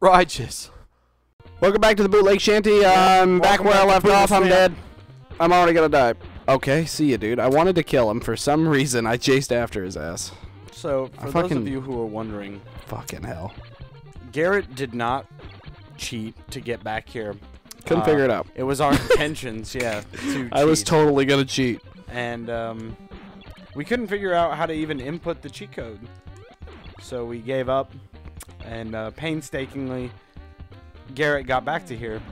righteous. Welcome back to the Bootleg Shanty. I'm back where I left off. I'm dead. I'm already gonna die. Okay, see ya, dude. I wanted to kill him. For some reason, I chased after his ass. So, for those of you who are wondering... Fucking hell. Garrett did not cheat to get back here. Couldn't figure it out. It was our intentions, yeah, to I was totally gonna cheat. And, we couldn't figure out how to even input the cheat code. So we gave up, and painstakingly... Garrett got back to here,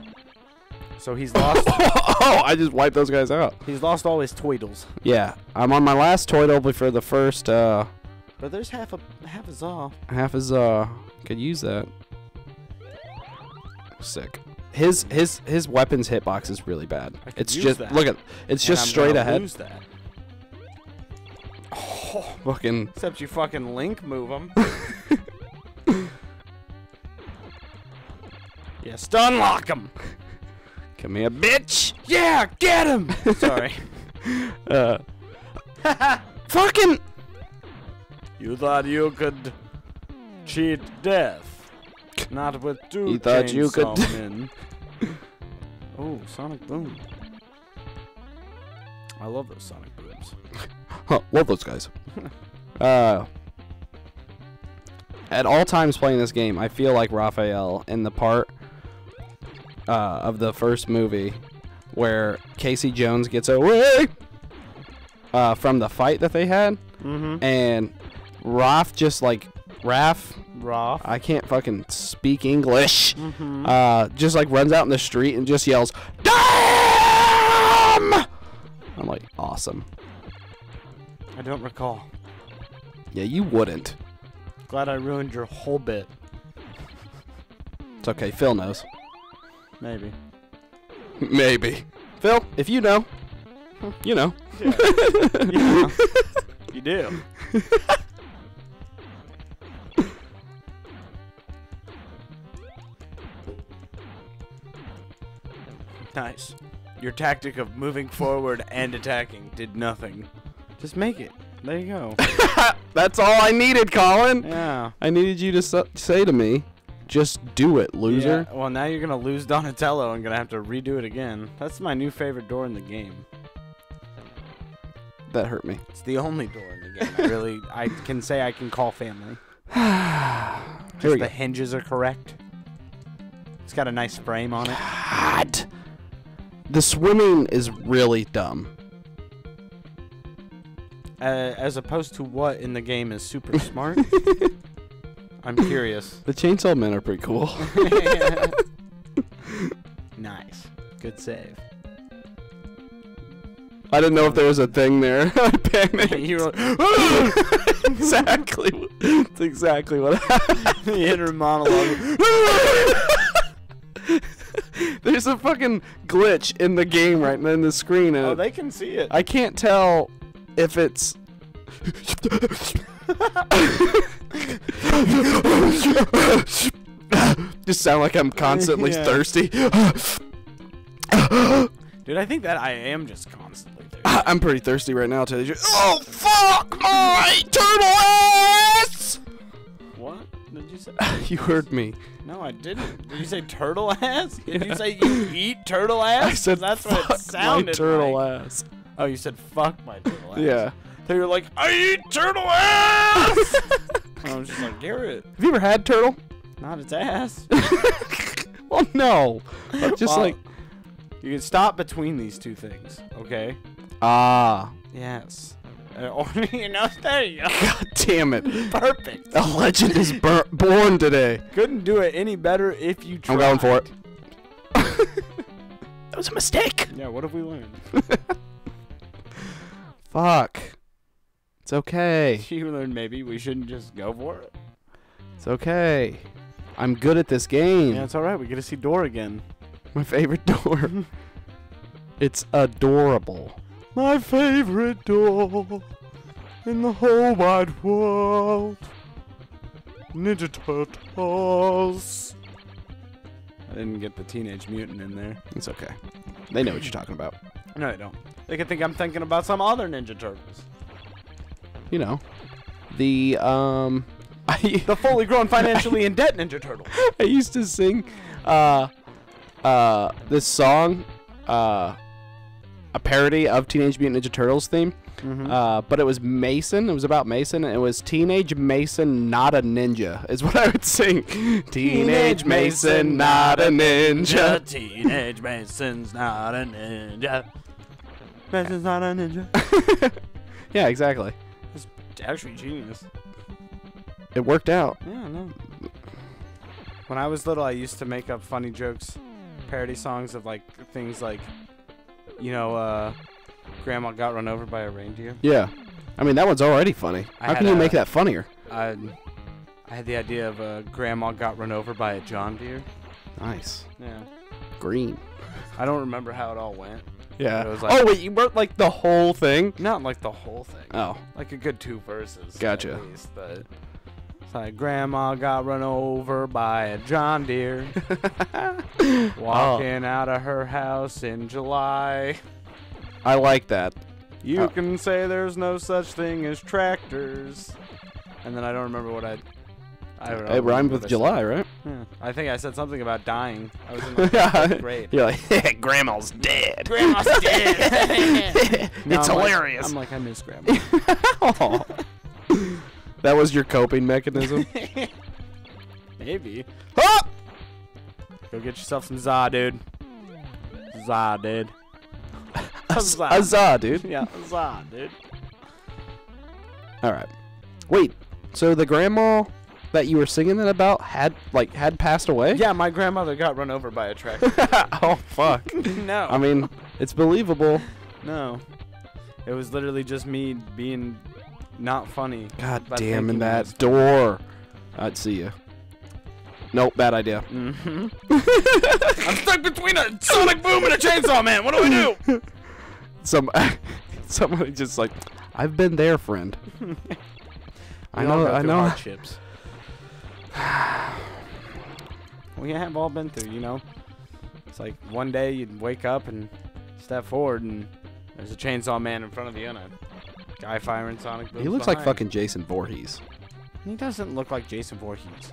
so he's lost. Oh, I just wiped those guys out. He's lost all his toidles. Yeah, I'm on my last toidle before the first. But there's half a zaw. Half a zaw. Could use that. Sick. His weapons hitbox is really bad. It's just that. Look at. It's just straight ahead. Lose that. Oh, fucking. Except you fucking Link move him. Yeah, stun lock him. Come here, bitch. Yeah, get him. Sorry. Fucking. You thought you could cheat death, not with two. You thought you could. Oh, sonic boom. I love those sonic booms. Huh, love those guys. At all times playing this game, I feel like Raphael in the part. Of the first movie where Casey Jones gets away from the fight that they had. Mm-hmm. And Raph just like... Raph? I can't fucking speak English. Mm-hmm. Just like runs out in the street and just yells, "Damn!" I'm like, awesome. I don't recall. Yeah, you wouldn't. Glad I ruined your whole bit. It's okay, Phil knows. Maybe. Maybe. Phil, if you know, you know. Yeah. Yeah. You do. Nice. Your tactic of moving forward and attacking did nothing. Just make it. There you go. That's all I needed, Colin. Yeah. I needed you to say to me. Just do it, loser. Yeah, well, now you're going to lose Donatello and going to have to redo it again. That's my new favorite door in the game. That hurt me. It's the only door in the game. I really, I can say I can call family. Just the hinges are correct. It's got a nice frame on it. God. The swimming is really dumb. As opposed to what in the game is super smart? I'm curious. The chainsaw men are pretty cool. Nice. Good save. I didn't know if there was a thing there. I panicked. You were like, exactly. That's exactly what happened. The inner monologue. There's a fucking glitch in the game right now in the screen. Oh, they can see it. I can't tell if it's... Just sound like I'm constantly thirsty. Dude, I think that I am just constantly thirsty. I'm pretty thirsty right now, too. Oh, fuck my turtle ass! What did you say? You heard me. No, I didn't. Did you say turtle ass? Did you say you eat turtle ass? I said that's fuck what it sounded my turtle like. Ass. Oh, you said fuck my turtle ass. Yeah. They were like, I eat turtle ass! I was just like, Garrett. Have you ever had turtle? Not its ass. Well, no. Just well, like... You can stop between these two things, okay? Ah. Yes. You know, there you go. God damn it. Perfect. A legend is born today. Couldn't do it any better if you tried. I'm going for it. That was a mistake. Yeah, what have we learned? Fuck. It's okay. You learned maybe we shouldn't just go for it. It's okay. I'm good at this game. Yeah, it's alright. We get to see door again. My favorite door. It's adorable. My favorite door in the whole wide world. Ninja Turtles. I didn't get the Teenage Mutant in there. It's okay. They know what you're talking about. No, they don't. They could think I'm thinking about some other Ninja Turtles. You know, the The fully grown, financially in debt Ninja Turtle. I used to sing this song, a parody of Teenage Mutant Ninja Turtles theme. Mm-hmm. But it was Mason. It was about Mason. And it was Teenage Mason, not a ninja, is what I would sing. Teenage Mason, not a ninja. Teenage Mason's not a ninja. Mason's not a ninja. Yeah, exactly. It's actually genius. It worked out. Yeah, I know. When I was little, I used to make up funny jokes, parody songs of like things like, you know, Grandma got run over by a reindeer. Yeah, I mean that one's already funny. How can you make that funnier? I had the idea of Grandma got run over by a John Deere. Nice. Yeah. Green. I don't remember how it all went. Yeah. It was like, oh wait, you wrote like the whole thing? Not like the whole thing. Oh. Like a good 2 verses. Gotcha. At least, but it's like Grandma got run over by a John Deere, walking out of her house in July. I like that. You can say there's no such thing as tractors. And then I don't remember what I don't know. It rhymed with July, right? Yeah. I think I said something about dying. I was in like grade. You're like, hey, Grandma's dead. Grandma's dead. No, it's hilarious. Like, I'm like, I miss Grandma. That was your coping mechanism? Maybe. Oh! Go get yourself some za, dude. Za, dude. Huzzah, dude. Yeah, huzzah, dude. All right. Wait. So the grandma that you were singing that about had passed away? Yeah, my grandmother got run over by a tractor. Oh fuck. No. I mean, it's believable. No. It was literally just me being not funny. God damn, in that door. I'd see you. Nope, bad idea. Mm-hmm. I'm stuck between a sonic boom and a chainsaw man. What do I do? Somebody just like, I've been there, friend. I know. Hardships. We have all been through, you know. It's like one day you'd wake up and step forward, and there's a chainsaw man in front of you and a guy firing sonic booms. He looks like fucking Jason Voorhees. He doesn't look like Jason Voorhees.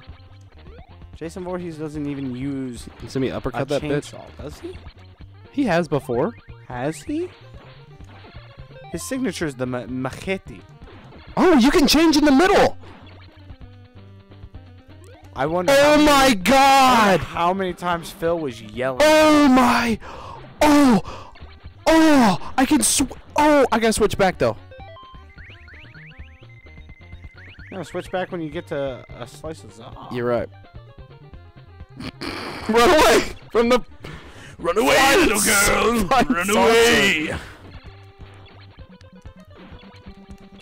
Jason Voorhees doesn't even use. Can somebody uppercut that chainsaw, bitch? Does he? He has before. Has he? His signature is the machete. Oh, you can change in the middle. I wonder. Oh my God! How many times Phil was yelling? Oh my! Oh! Oh! I can I gotta switch back though. No, switch back when you get to a slice of za. You're right. Run away from the. Run away, little girl! Run away!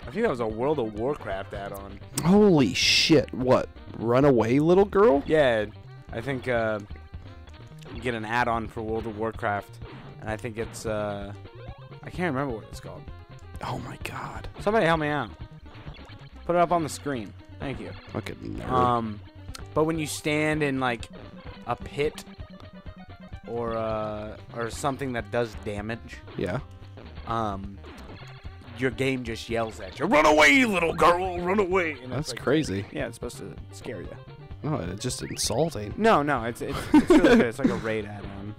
I think that was a World of Warcraft add-on. Holy shit! What? Run away, little girl? Yeah, I think you get an add-on for World of Warcraft, and I think it's I can't remember what it's called. Oh my God! Somebody help me out. Put it up on the screen. Thank you. Fucking nerd. But when you stand in like a pit. Or something that does damage. Yeah. Your game just yells at you. Run away, little girl! Run away! And that's like, crazy. Yeah, it's supposed to scare you. No, it's just insulting. No, it's really good. It's like a raid add-on.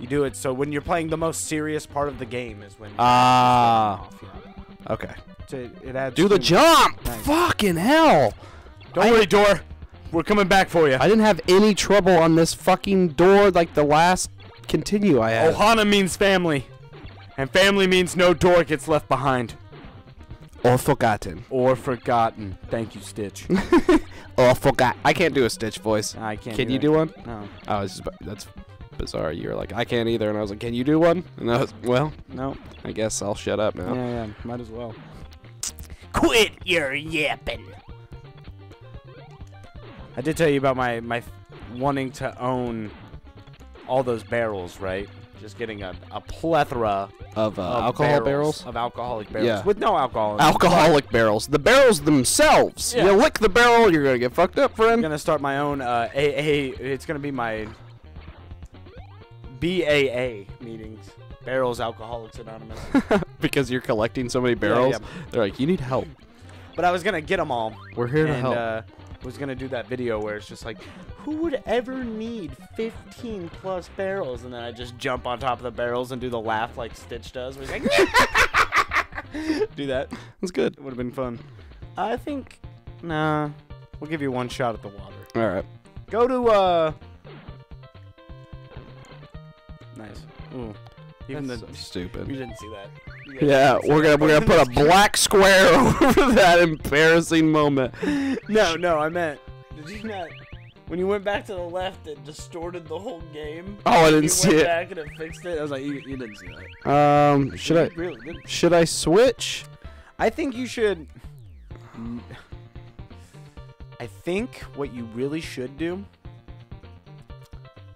You do it so when you're playing the most serious part of the game is when. Ah. Yeah. Okay. So it adds. Do the jump! Nice. Fucking hell! Don't worry, Dor. We're coming back for you. I didn't have any trouble on this fucking door like the last continue I had. Ohana means family. And family means no door gets left behind. Or forgotten. Or forgotten. Thank you, Stitch. Or forgot. I can't do a Stitch voice. I can't. Can you do one? No. I was just, that's bizarre. You were like, I can't either. And I was like, can you do one? And I was, well, no. I guess I'll shut up now. Yeah, might as well. Quit your yapping. I did tell you about my wanting to own all those barrels, right? Just getting a plethora of alcohol barrels? Of alcoholic barrels. Yeah. With no alcohol. Alcoholic barrels. The barrels themselves. Yeah. You lick the barrel, you're going to get fucked up, friend. I'm going to start my own AA. It's going to be my BAA meetings. Barrels, Alcoholics Anonymous. Because you're collecting so many barrels? Yeah. They're like, you need help. But I was going to get them all. We're here to help. Was going to do that video where it's just like, who would ever need 15 plus barrels? And then I just jump on top of the barrels and do the laugh like Stitch does. Where he's like, do that. That's good. It would have been fun. I think, nah, we'll give you one shot at the water. All right. Go to, nice. Ooh. Even that's so stupid. You didn't see that. Yeah, we're gonna put a black square over that embarrassing moment. No, no, I meant, did you not? When you went back to the left, it distorted the whole game. Oh, I didn't see it. You went back and it fixed it. I was like, you didn't see that. Should I switch? I think you should. I think what you really should do.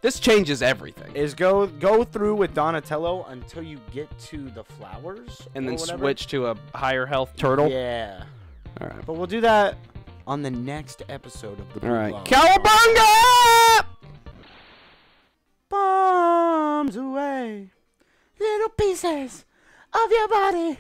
This changes everything. Is go through with Donatello until you get to the flowers, and then switch to a higher health turtle. Yeah. All right. But we'll do that on the next episode of the. All right. Cowabunga! Bombs away, little pieces of your body.